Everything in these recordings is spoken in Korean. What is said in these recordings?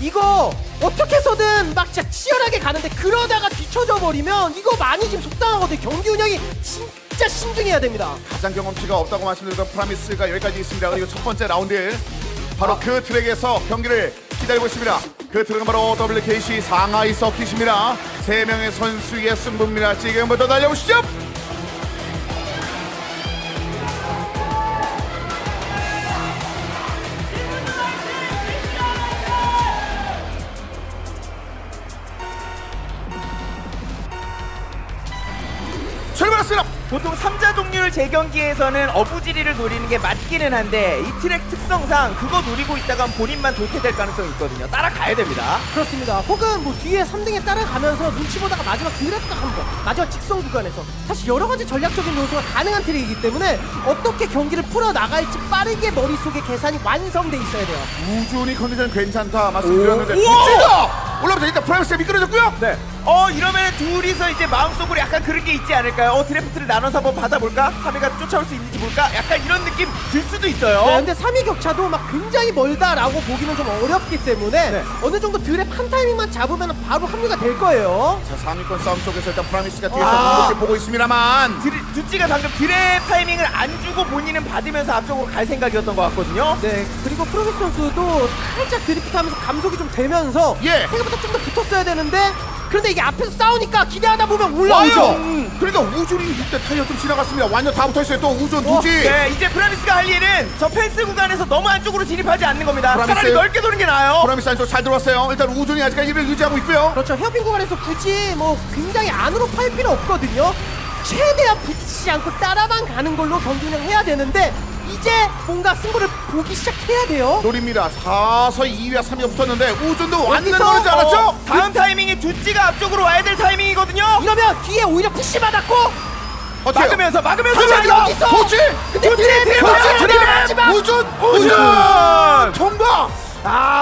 이거 어떻게 해서든 막 진짜 치열하게 가는데 그러다가 뒤쳐져 버리면 이거 많이 지금 속당하거든요. 경기 운영이 진짜 신중해야 됩니다. 가장 경험치가 없다고 말씀드렸던 프라미스가 여기까지 있습니다. 그리고 첫 번째 라운드 바로 그 트랙에서 경기를 기다리고 있습니다. 그 트랙은 바로 WKC 상하이 서킷입니다. 세 명의 선수의 승부입니다. 지금부터 달려보시죠. 보통 3자 동률 재경기에서는 어부지리를 노리는 게 맞기는 한데 이 트랙 특성상 그거 노리고 있다간 본인만 도태될 가능성이 있거든요. 따라가야 됩니다. 그렇습니다. 혹은 뭐 뒤에 3등에 따라가면서 눈치 보다가 마지막 드랩도 한 번, 마지막 직선 구간에서 사실 여러 가지 전략적인 요소가 가능한 트랙이기 때문에 어떻게 경기를 풀어나갈지 빠르게 머릿속에 계산이 완성돼 있어야 돼요. 우준이 컨디션 괜찮다 말씀드렸는데 우와! 올라오면서 일단 프라이머스가 미끄러졌고요. 네. 이러면 둘이서 이제 마음속으로 약간 그런 게 있지 않을까요? 드래프트를 나눠서 한번 받아볼까? 3위가 쫓아올 수 있는지 볼까? 약간 이런 느낌 들 수도 있어요. 네, 근데 3위 격차도 막 굉장히 멀다라고 보기는 좀 어렵기 때문에 네. 어느 정도 드랩 한 타이밍만 잡으면 바로 합류가 될 거예요. 자, 3위권 싸움 속에서 일단 프라미스가 뒤에서 이렇게 보고 있습니다만 두찌가 방금 드랩 타이밍을 안 주고 본인은 받으면서 앞쪽으로 갈 생각이었던 것 같거든요. 네, 그리고 프로미스 선수도 살짝 드리프트하면서 감속이 좀 되면서 예. 생각보다 좀 더 붙었어야 되는데 그런데 이게 앞에서 싸우니까 기대하다 보면 올라오죠. 그러니까 우준이 이때 타이어 좀 지나갔습니다. 완전 다 붙어있어요. 또 우준, 두지. 네, 이제 프라미스가 할 일은 저 펜스 구간에서 너무 안쪽으로 진입하지 않는 겁니다. 차라리 넓게 도는 게 나아요. 프라미스 안쪽 잘 들어왔어요. 일단 우준이 아직까지 1위를 유지하고 있고요. 그렇죠. 헤어핀 구간에서 굳이 뭐 굉장히 안으로 팔 필요 없거든요. 최대한 붙이지 않고 따라만 가는 걸로 경기 운영해야 되는데 이제 뭔가 승부를 보기 시작해야 돼요. 노립니다. 4서 2위와 3위가 붙었는데 우준도 완전 노리지 않았죠? 다음 타이밍이 두찌가 앞쪽으로 와야 될 타이밍이거든요. 이러면 뒤에 오히려 푸시 받았고 막으면서 여기서 두찌! 두찌! 우준! 정답!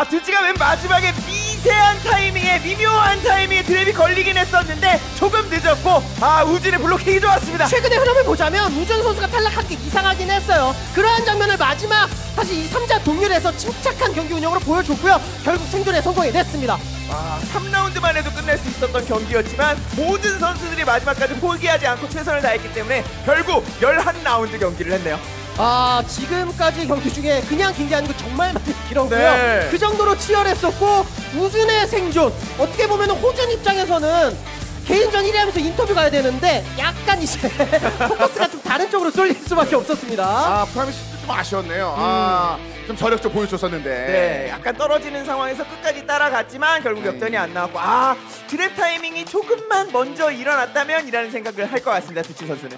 두찌가 맨 마지막에 미세한 타이밍에 미묘한 타이밍에 드랩이 걸리긴 했었는데 조금 늦었고 우준의 블록킹이 좋았습니다. 최근의 흐름을 보자면 우준 선수가 탈락한 게 이상하긴 했어요. 그러한 장면을 마지막 사실 이 3자 동률에서 침착한 경기 운영으로 보여줬고요. 결국 생존에 성공해냈습니다. 3라운드만 해도 끝낼 수 있었던 경기였지만 모든 선수들이 마지막까지 포기하지 않고 최선을 다했기 때문에 결국 11라운드 경기를 했네요. 지금까지 경기 중에 그냥 긴장하는 거 정말 많이 길었고요. 네. 그 정도로 치열했었고 우준의 생존 어떻게 보면 호준 입장에서는 개인전 1위 하면서 인터뷰 가야 되는데 약간 이제 포커스가 좀 다른 쪽으로 쏠릴 수밖에 없었습니다. 프라미스도 좀 아쉬웠네요. 좀 저력 좀 보여줬었는데 네, 약간 떨어지는 상황에서 끝까지 따라갔지만 결국 역전이 안 나왔고 드랩 타이밍이 조금만 먼저 일어났다면 이라는 생각을 할 것 같습니다. 두치 선수는.